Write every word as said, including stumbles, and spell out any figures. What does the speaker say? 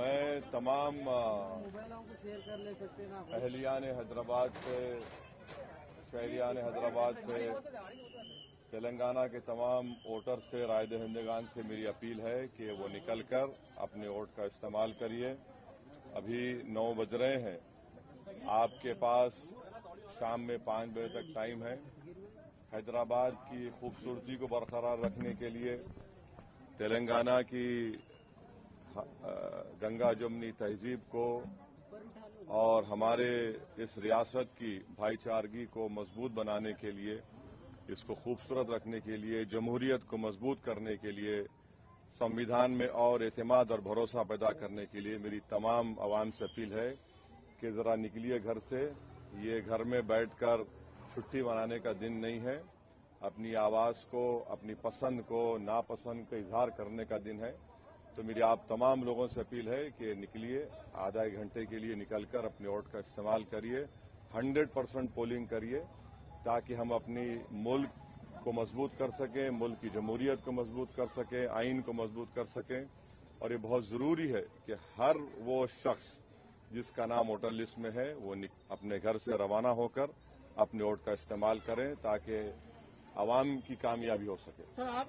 मैं तमाम अहलियान हैदराबाद से शहरियान हैदराबाद से तेलंगाना के तमाम वोटर से राय दहंदगान से मेरी अपील है कि वो निकलकर अपने वोट का इस्तेमाल करिए। अभी नौ बज रहे हैं, आपके पास शाम में पांच बजे तक टाइम है। हैदराबाद की खूबसूरती को बरकरार रखने के लिए, तेलंगाना की गंगा जमुनी तहजीब को और हमारे इस रियासत की भाईचारगी को मजबूत बनाने के लिए, इसको खूबसूरत रखने के लिए, जमहूरियत को मजबूत करने के लिए, संविधान में और एतमाद और भरोसा पैदा करने के लिए मेरी तमाम आवाम से अपील है कि जरा निकलिए घर से। ये घर में बैठकर छुट्टी मनाने का दिन नहीं है, अपनी आवाज को, अपनी पसंद को, नापसंद का इजहार करने का दिन है। तो मेरी आप तमाम लोगों से अपील है कि निकलिए, आधा एक घंटे के लिए निकलकर अपने वोट का इस्तेमाल करिए, सौ परसेंट पोलिंग करिए, ताकि हम अपनी मुल्क को मजबूत कर सकें, मुल्क की जमहूरियत को मजबूत कर सकें, आइन को मजबूत कर सकें। और ये बहुत जरूरी है कि हर वो शख्स जिसका नाम वोटर लिस्ट में है वो अपने घर से रवाना होकर अपने वोट का इस्तेमाल करें, ताकि आवाम की कामयाबी हो सके।